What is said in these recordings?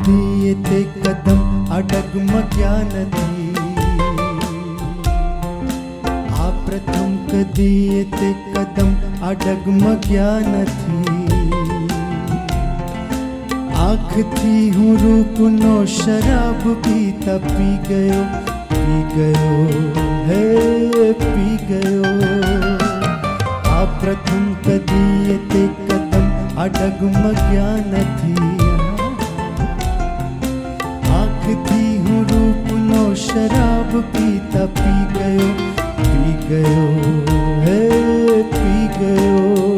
दिए ते कदम अडगमग्या नदी, आ प्रथम कदिए ते कदम अडगमग्या नदी। आँख थी हूँ रूप नो शराब पीता, पी गयो पी गयो है पी गयो। आ प्रथम कदिए ते कदम अडगमग्या नदी, थी हूँ रूप नो शराब पीता, पी गयो पी गयो है पी गयो।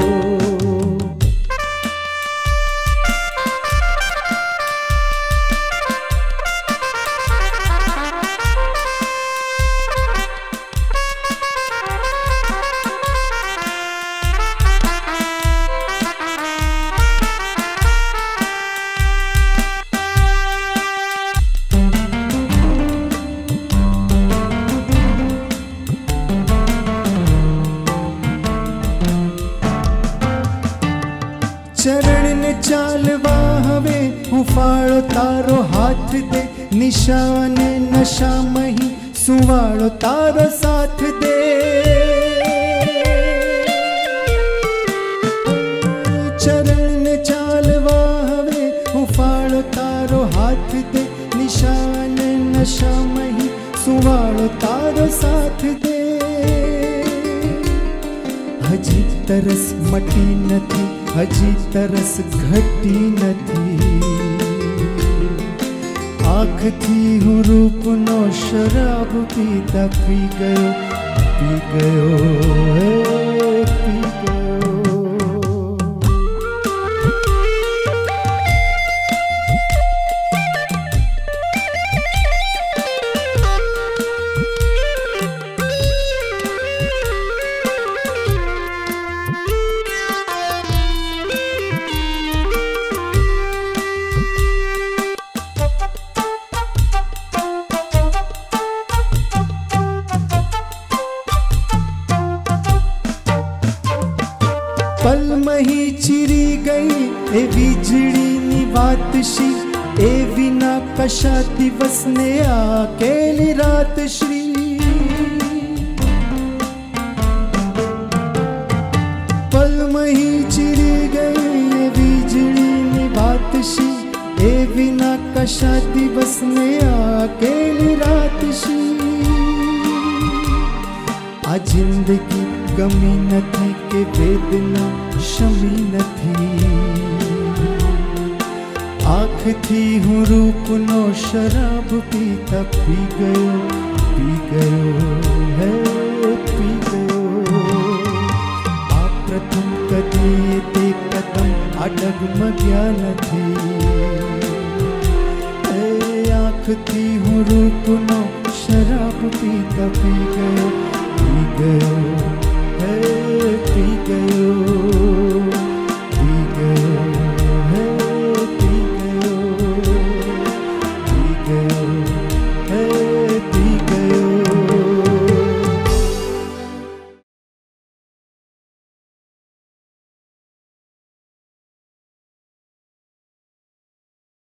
चरण ने चालवा हवे उफाड़ो तारो हाथ दे, निशाने नशा मही सुवाड़ो तारो साथ दे। चरण ने चालवा हवे उफाड़ो तारो हाथ दे, निशाने नशा मही सुवाड़ो तारो साथ दे। हजी तरस मटी नथी, हजी तरस घटी नथी। आँख थी हूँ रूप नो शराब पीता, पी गयो पी गयो है पी गयो। पल मही चिरी गई ए वीजड़ी नी वातशी, ए विना कशा दिवस ने आकेली रात श्री। पल मही चिरी गई ए वीजड़ी नी वातशी, ए विना कशा दिवस ने आकेली रात श्री। आ जिंदगी गमी नथी के वेदना शमी नथी। आँख थी हूँ रूप नो शराब पीता, पी गयो पी गयो है पी गयो। आ प्रथम कदिए ते कदम अडगमग्या नथी, आँख थी हूँ रूप